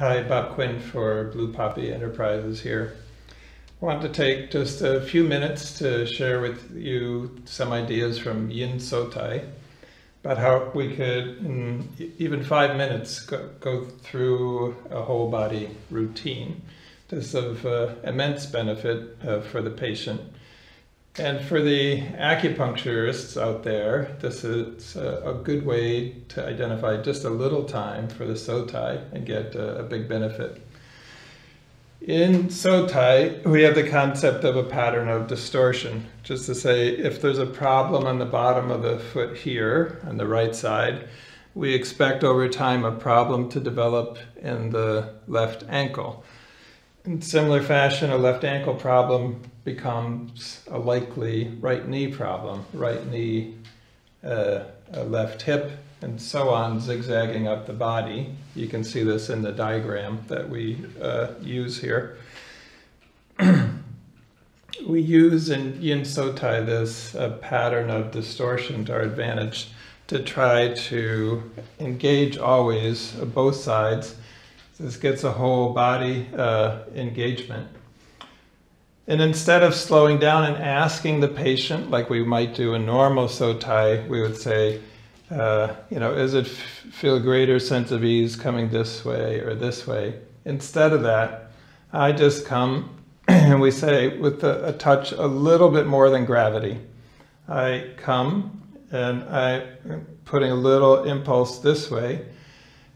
Hi, Bob Quinn for Blue Poppy Enterprises here. I want to take just a few minutes to share with you some ideas from Yin Sotai about how we could, in even 5 minutes, go through a whole body routine. This is of immense benefit for the patient. And for the acupuncturists out there, this is a good way to identify just a little time for the Sotai and get a big benefit. In Sotai, we have the concept of a pattern of distortion. Just to say, if there's a problem on the bottom of the foot here, on the right side, we expect over time a problem to develop in the left ankle. In similar fashion, a left ankle problem becomes a likely right knee problem, right knee, left hip, and so on, zigzagging up the body. You can see this in the diagram that we use here. We use in Yin Sotai this pattern of distortion to our advantage to try to engage always both sides. This gets a whole body engagement. And instead of slowing down and asking the patient, like we might do in normal Sotai, we would say, is it feel greater sense of ease coming this way or this way? Instead of that, I just come and we say with a touch a little bit more than gravity. I come and I'm putting a little impulse this way.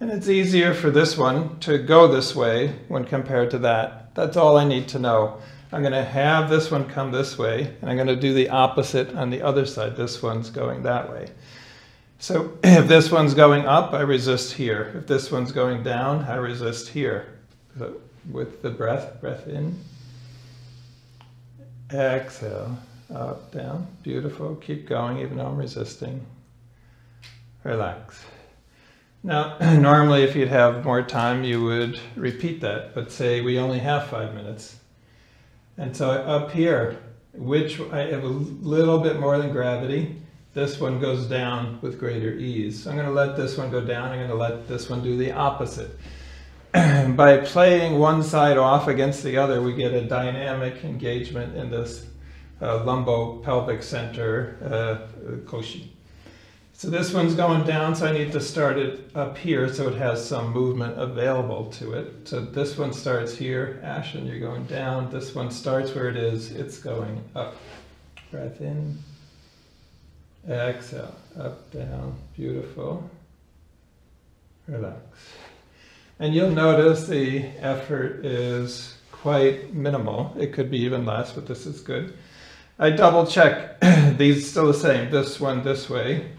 And it's easier for this one to go this way when compared to that. That's all I need to know. I'm going to have this one come this way, and I'm going to do the opposite on the other side. This one's going that way. So if this one's going up, I resist here. If this one's going down, I resist here. So with the breath in. Exhale, up, down. Beautiful. Keep going even though I'm resisting. Relax. Now, normally if you'd have more time, you would repeat that, but say we only have 5 minutes. And so up here, which I have a little bit more than gravity, this one goes down with greater ease. So I'm going to let this one go down, I'm going to let this one do the opposite. By playing one side off against the other, we get a dynamic engagement in this lumbopelvic center, koshi. So this one's going down, so I need to start it up here so it has some movement available to it. So this one starts here, Ashen, you're going down. This one starts where it is, it's going up. Breath in, exhale, up, down, beautiful. Relax. And you'll notice the effort is quite minimal. It could be even less, but this is good. I double check, these still the same, this one this way.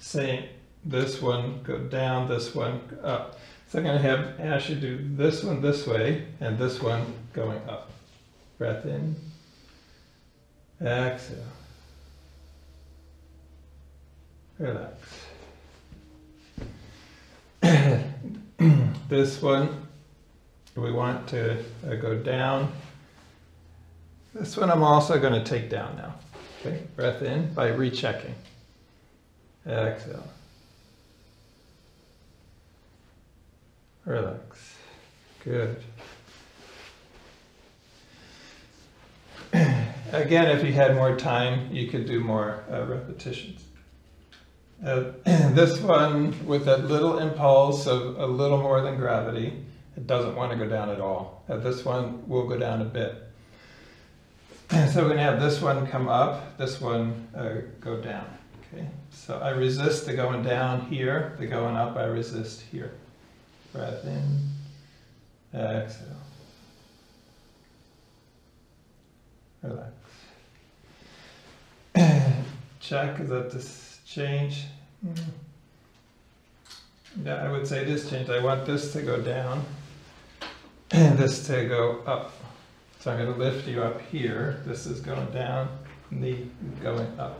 Saying this one go down, this one up. So I'm going to have Asha do this one this way and this one going up. Breath in, exhale, relax. This one we want to go down. This one I'm also going to take down now. Okay, breath in by rechecking. Exhale. Relax. Good. Again, if you had more time, you could do more repetitions. This one, with that little impulse of a little more than gravity, it doesn't want to go down at all. This one will go down a bit. So we're going to have this one come up, this one go down. Okay. So I resist the going down here, the going up I resist here. Breath in, exhale. Relax. Check, is that this change? Yeah, I would say this change. I want this to go down and this to go up. So I'm going to lift you up here. This is going down, knee going up.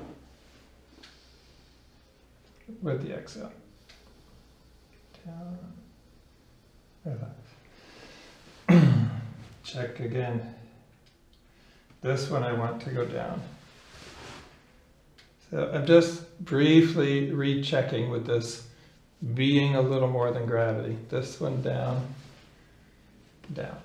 With the exhale. Down. Relax. Check again. This one I want to go down. So I'm just briefly rechecking with this being a little more than gravity. This one down, down.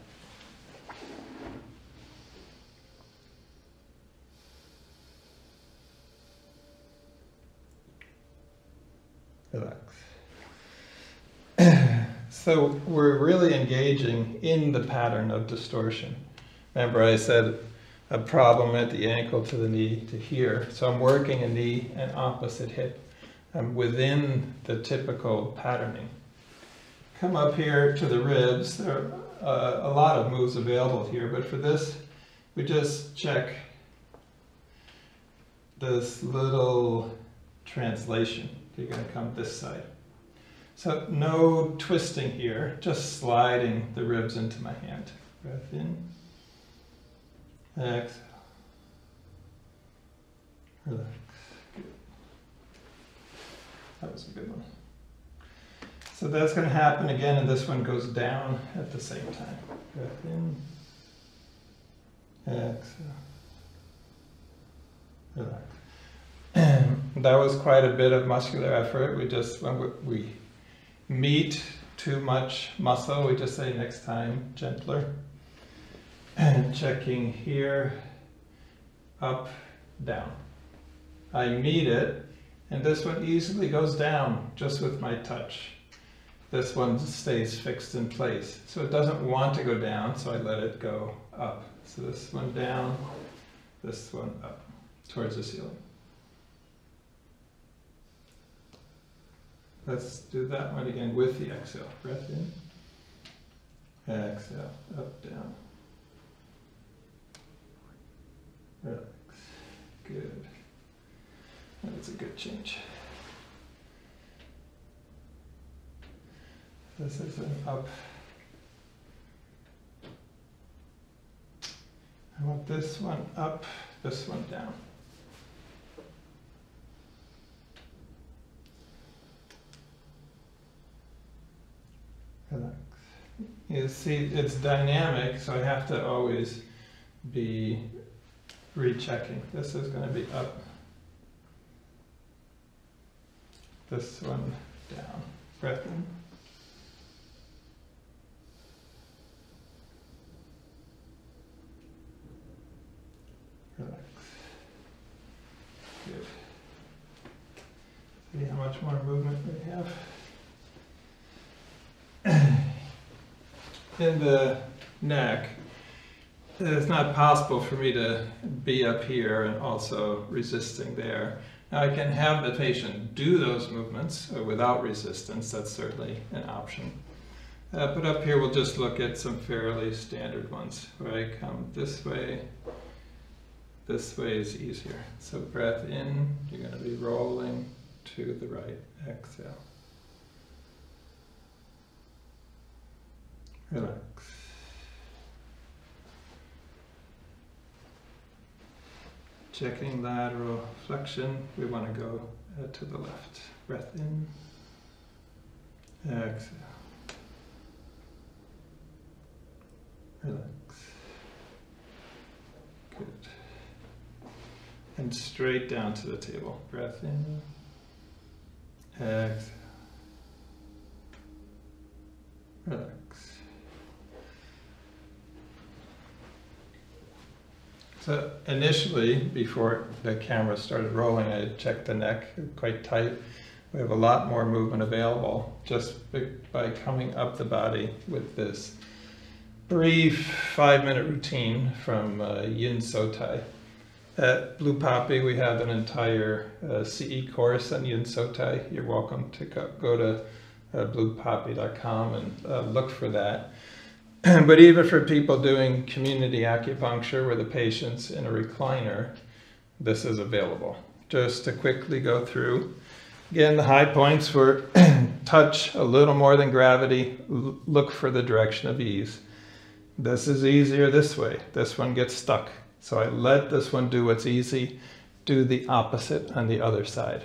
Relax. So we're really engaging in the pattern of distortion. Remember I said a problem at the ankle to the knee to here. So I'm working a knee and opposite hip. I'm within the typical patterning. Come up here to the ribs. There are a lot of moves available here, but for this, we just check this little translation. You're going to come this side. So no twisting here, just sliding the ribs into my hand. Breath in, exhale, relax. Good. That was a good one. So that's going to happen again, and this one goes down at the same time. Breath in, exhale, relax. That was quite a bit of muscular effort. We just, when we meet too much muscle, we just say next time, gentler. And checking here, up, down. I meet it, and this one easily goes down just with my touch. This one stays fixed in place. So it doesn't want to go down, so I let it go up. So this one down, this one up, towards the ceiling. Let's do that one again with the exhale. Breath in, exhale, up, down. Relax, good. That's a good change. This is an up. I want this one up, this one down. Relax. You see, it's dynamic, so I have to always be rechecking. This is going to be up, this one down. Breath in. Relax. Good. See how much more movement we have. In the neck, it's not possible for me to be up here and also resisting there. Now I can have the patient do those movements without resistance. That's certainly an option. But up here we'll just look at some fairly standard ones where I come this way. This way is easier. So breath in, you're going to be rolling to the right, exhale. Relax. Checking lateral flexion. We want to go to the left. Breath in. Exhale. Relax. Good. And straight down to the table. Breath in. Exhale. Relax. So initially, before the camera started rolling, I checked the neck quite tight. We have a lot more movement available just by coming up the body with this brief 5-minute routine from Yin Sotai. At Blue Poppy, we have an entire CE course on Yin Sotai. You're welcome to go to bluepoppy.com and look for that. But even for people doing community acupuncture where the patient's in a recliner, this is available. Just to quickly go through, again, the high points were touch a little more than gravity, look for the direction of ease. This is easier this way. This one gets stuck. So I let this one do what's easy, do the opposite on the other side.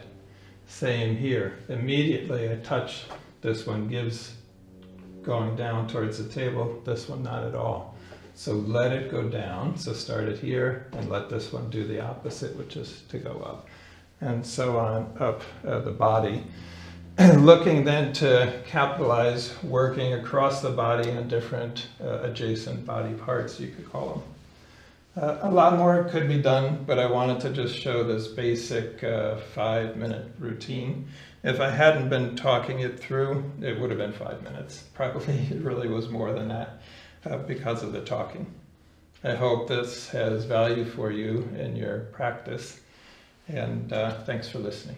Same here. Immediately I touch, this one gives going down towards the table, this one not at all. So let it go down, so start it here, and let this one do the opposite, which is to go up. And so on up the body. Looking then to capitalize working across the body and different adjacent body parts, you could call them. A lot more could be done, but I wanted to just show this basic 5-minute routine. If I hadn't been talking it through, it would have been 5 minutes. Probably it really was more than that because of the talking. I hope this has value for you in your practice, and thanks for listening.